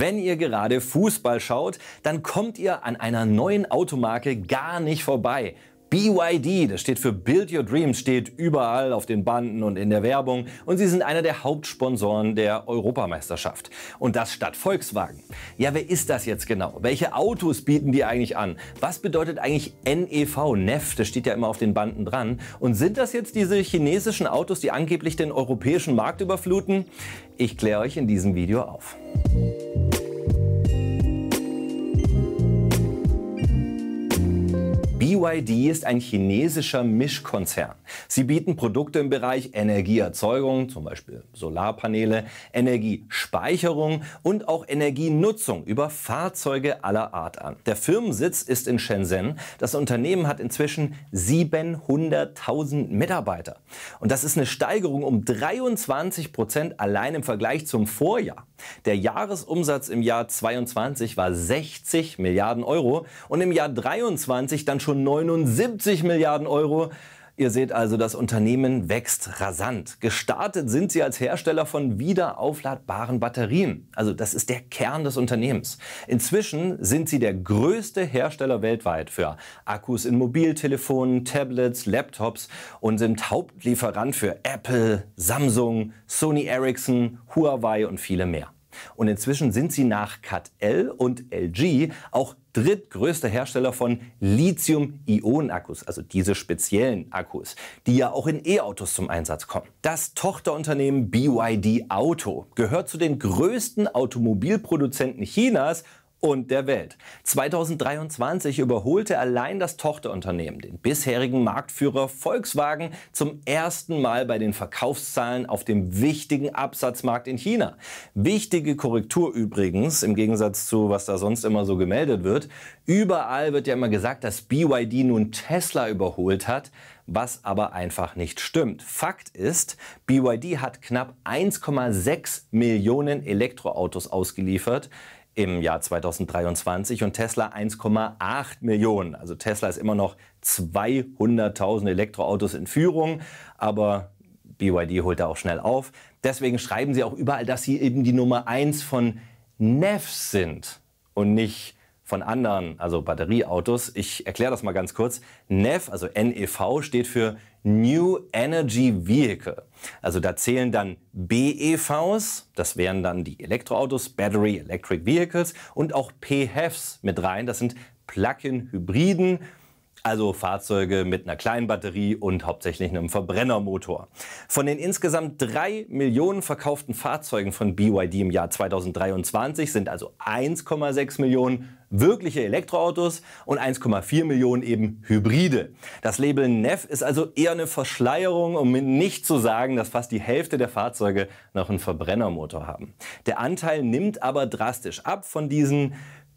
Wenn ihr gerade Fußball schaut, dann kommt ihr an einer neuen Automarke gar nicht vorbei. BYD, das steht für Build Your Dreams, steht überall auf den Banden und in der Werbung und sie sind einer der Hauptsponsoren der Europameisterschaft. Und das statt Volkswagen. Ja, wer ist das jetzt genau? Welche Autos bieten die eigentlich an? Was bedeutet eigentlich NEV, NEV, das steht ja immer auf den Banden dran. Und sind das jetzt diese chinesischen Autos, die angeblich den europäischen Markt überfluten? Ich kläre euch in diesem Video auf. BYD ist ein chinesischer Mischkonzern. Sie bieten Produkte im Bereich Energieerzeugung, zum Beispiel Solarpaneele, Energiespeicherung und auch Energienutzung über Fahrzeuge aller Art an. Der Firmensitz ist in Shenzhen. Das Unternehmen hat inzwischen 700.000 Mitarbeiter. Und das ist eine Steigerung um 23% allein im Vergleich zum Vorjahr. Der Jahresumsatz im Jahr 2022 war 60 Milliarden Euro und im Jahr 2023 dann schon 79 Milliarden Euro. Ihr seht also, das Unternehmen wächst rasant. Gestartet sind sie als Hersteller von wiederaufladbaren Batterien. Also das ist der Kern des Unternehmens. Inzwischen sind sie der größte Hersteller weltweit für Akkus in Mobiltelefonen, Tablets, Laptops und sind Hauptlieferant für Apple, Samsung, Sony Ericsson, Huawei und viele mehr. Und inzwischen sind sie nach CATL und LG auch drittgrößter Hersteller von Lithium-Ionen-Akkus, also diese speziellen Akkus, die ja auch in E-Autos zum Einsatz kommen. Das Tochterunternehmen BYD Auto gehört zu den größten Automobilproduzenten Chinas und der Welt. 2023 überholte allein das Tochterunternehmen den bisherigen Marktführer Volkswagen zum ersten Mal bei den Verkaufszahlen auf dem wichtigen Absatzmarkt in China. Wichtige Korrektur übrigens, im Gegensatz zu was da sonst immer so gemeldet wird. Überall wird ja immer gesagt, dass BYD nun Tesla überholt hat, was aber einfach nicht stimmt. Fakt ist, BYD hat knapp 1,6 Millionen Elektroautos ausgeliefert im Jahr 2023 und Tesla 1,8 Millionen. Also Tesla ist immer noch 200.000 Elektroautos in Führung, aber BYD holt da auch schnell auf. Deswegen schreiben sie auch überall, dass sie eben die Nummer 1 von NEVs sind und nicht von anderen, also Batterieautos. Ich erkläre das mal ganz kurz. NEV, also NEV, steht für New Energy Vehicle. Also da zählen dann BEVs, das wären dann die Elektroautos, Battery Electric Vehicles, und auch PHEVs mit rein. Das sind Plug-in-Hybriden, also Fahrzeuge mit einer kleinen Batterie und hauptsächlich einem Verbrennermotor. Von den insgesamt 3 Millionen verkauften Fahrzeugen von BYD im Jahr 2023 sind also 1,6 Millionen wirkliche Elektroautos und 1,4 Millionen eben Hybride. Das Label NEV ist also eher eine Verschleierung, um nicht zu sagen, dass fast die Hälfte der Fahrzeuge noch einen Verbrennermotor haben. Der Anteil nimmt aber drastisch ab von diesen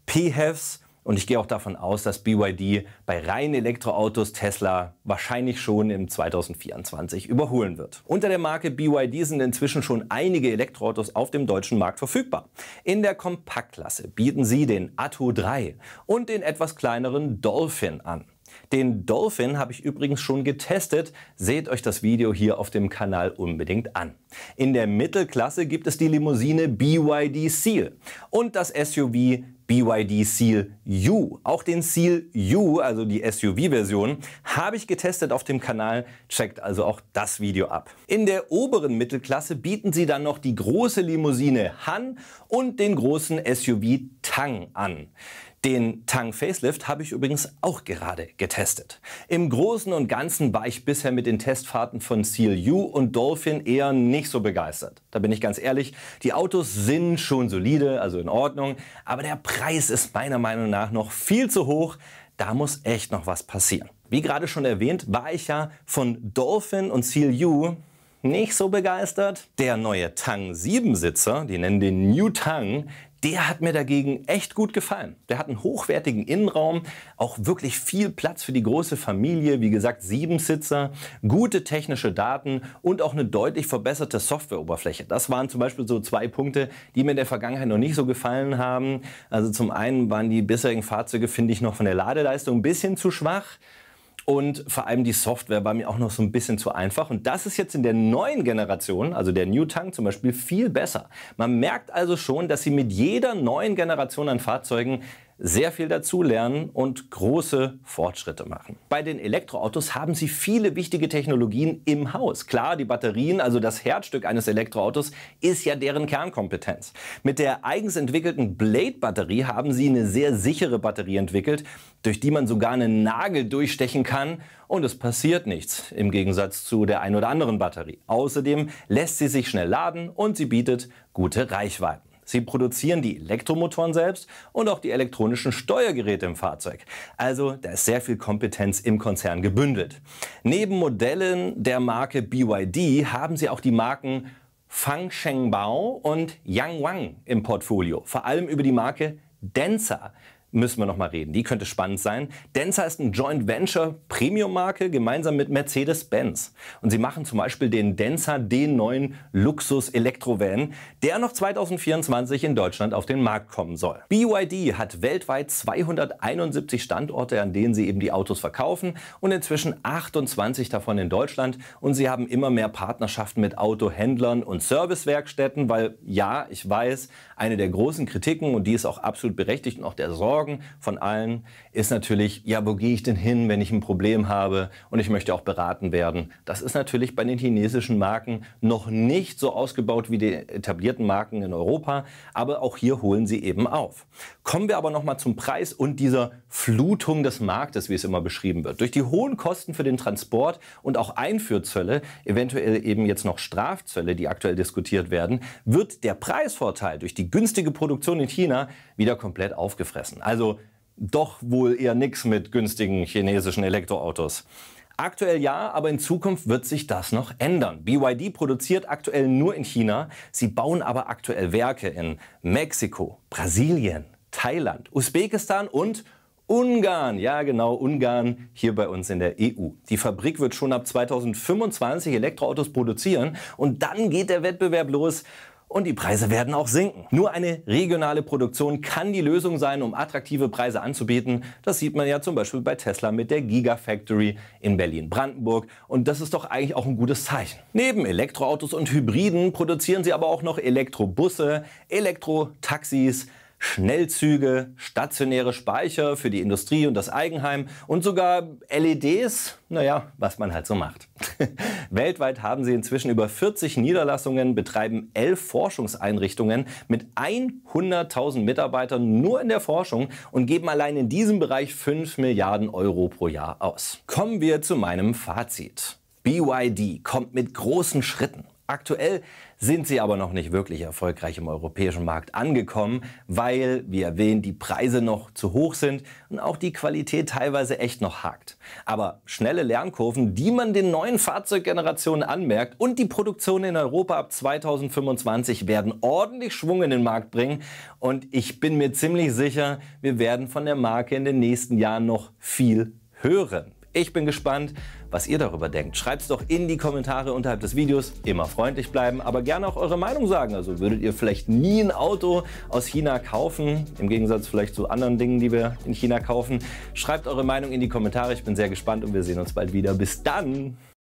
PHEVs. Und ich gehe auch davon aus, dass BYD bei reinen Elektroautos Tesla wahrscheinlich schon im 2024 überholen wird. Unter der Marke BYD sind inzwischen schon einige Elektroautos auf dem deutschen Markt verfügbar. In der Kompaktklasse bieten sie den Atto 3 und den etwas kleineren Dolphin an. Den Dolphin habe ich übrigens schon getestet. Seht euch das Video hier auf dem Kanal unbedingt an. In der Mittelklasse gibt es die Limousine BYD Seal und das SUV BYD Seal U. Auch den Seal U, also die SUV-Version, habe ich getestet auf dem Kanal. Checkt also auch das Video ab. In der oberen Mittelklasse bieten sie dann noch die große Limousine Han und den großen SUV Tang an. Den Tang Facelift habe ich übrigens auch gerade getestet. Im Großen und Ganzen war ich bisher mit den Testfahrten von Seal U und Dolphin eher nicht so begeistert. Da bin ich ganz ehrlich, die Autos sind schon solide, also in Ordnung, aber der Preis ist meiner Meinung nach noch viel zu hoch. Da muss echt noch was passieren. Wie gerade schon erwähnt, war ich ja von Dolphin und Seal U nicht so begeistert. Der neue Tang 7-Sitzer, die nennen den New Tang, der hat mir dagegen echt gut gefallen. Der hat einen hochwertigen Innenraum, auch wirklich viel Platz für die große Familie, wie gesagt 7-Sitzer, gute technische Daten und auch eine deutlich verbesserte Softwareoberfläche. Das waren zum Beispiel so 2 Punkte, die mir in der Vergangenheit noch nicht so gefallen haben. Also zum einen waren die bisherigen Fahrzeuge, finde ich, noch von der Ladeleistung ein bisschen zu schwach. und vor allem die Software war mir auch noch so ein bisschen zu einfach. Und das ist jetzt in der neuen Generation, also der New Tang zum Beispiel, viel besser. Man merkt also schon, dass sie mit jeder neuen Generation an Fahrzeugen sehr viel dazulernen und große Fortschritte machen. Bei den Elektroautos haben sie viele wichtige Technologien im Haus. Klar, die Batterien, also das Herzstück eines Elektroautos, ist ja deren Kernkompetenz. Mit der eigens entwickelten Blade-Batterie haben sie eine sehr sichere Batterie entwickelt, durch die man sogar einen Nagel durchstechen kann und es passiert nichts, im Gegensatz zu der ein oder anderen Batterie. Außerdem lässt sie sich schnell laden und sie bietet gute Reichweiten. Sie produzieren die Elektromotoren selbst und auch die elektronischen Steuergeräte im Fahrzeug. Also da ist sehr viel Kompetenz im Konzern gebündelt. Neben Modellen der Marke BYD haben sie auch die Marken Fangchengbao und Yangwang im Portfolio. Vor allem über die Marke Denza müssen wir noch mal reden. Die könnte spannend sein. Denza ist ein Joint Venture Premium-Marke gemeinsam mit Mercedes-Benz. Und sie machen zum Beispiel den Denza D9 Luxus-Elektrovan, der noch 2024 in Deutschland auf den Markt kommen soll. BYD hat weltweit 271 Standorte, an denen sie eben die Autos verkaufen und inzwischen 28 davon in Deutschland. Und sie haben immer mehr Partnerschaften mit Autohändlern und Servicewerkstätten, weil ja, ich weiß, eine der großen Kritiken, und die ist auch absolut berechtigt und auch der Sorge von allen ist natürlich, ja, wo gehe ich denn hin, wenn ich ein Problem habe und ich möchte auch beraten werden. Das ist natürlich bei den chinesischen Marken noch nicht so ausgebaut wie die etablierten Marken in Europa, aber auch hier holen sie eben auf. Kommen wir aber nochmal zum Preis und dieser Flutung des Marktes, wie es immer beschrieben wird. Durch die hohen Kosten für den Transport und auch Einfuhrzölle, eventuell eben jetzt noch Strafzölle, die aktuell diskutiert werden, wird der Preisvorteil durch die günstige Produktion in China wieder komplett aufgefressen. Also doch wohl eher nichts mit günstigen chinesischen Elektroautos. Aktuell ja, aber in Zukunft wird sich das noch ändern. BYD produziert aktuell nur in China, sie bauen aber aktuell Werke in Mexiko, Brasilien, Thailand, Usbekistan und Ungarn. Ja genau, Ungarn, hier bei uns in der EU. Die Fabrik wird schon ab 2025 Elektroautos produzieren und dann geht der Wettbewerb los. Und die Preise werden auch sinken. Nur eine regionale Produktion kann die Lösung sein, um attraktive Preise anzubieten. Das sieht man ja zum Beispiel bei Tesla mit der Gigafactory in Berlin-Brandenburg. Und das ist doch eigentlich auch ein gutes Zeichen. Neben Elektroautos und Hybriden produzieren sie aber auch noch Elektrobusse, Elektrotaxis, Schnellzüge, stationäre Speicher für die Industrie und das Eigenheim und sogar LEDs, naja, was man halt so macht. Weltweit haben sie inzwischen über 40 Niederlassungen, betreiben 11 Forschungseinrichtungen mit 100.000 Mitarbeitern nur in der Forschung und geben allein in diesem Bereich 5 Milliarden Euro pro Jahr aus. Kommen wir zu meinem Fazit. BYD kommt mit großen Schritten. Aktuell sind sie aber noch nicht wirklich erfolgreich im europäischen Markt angekommen, weil, wie erwähnt, die Preise noch zu hoch sind und auch die Qualität teilweise echt noch hakt. Aber schnelle Lernkurven, die man den neuen Fahrzeuggenerationen anmerkt und die Produktion in Europa ab 2025 werden ordentlich Schwung in den Markt bringen und ich bin mir ziemlich sicher, wir werden von der Marke in den nächsten Jahren noch viel hören. Ich bin gespannt, was ihr darüber denkt. Schreibt es doch in die Kommentare unterhalb des Videos. Immer freundlich bleiben, aber gerne auch eure Meinung sagen. Also würdet ihr vielleicht nie ein Auto aus China kaufen, im Gegensatz vielleicht zu anderen Dingen, die wir in China kaufen. Schreibt eure Meinung in die Kommentare. Ich bin sehr gespannt und wir sehen uns bald wieder. Bis dann!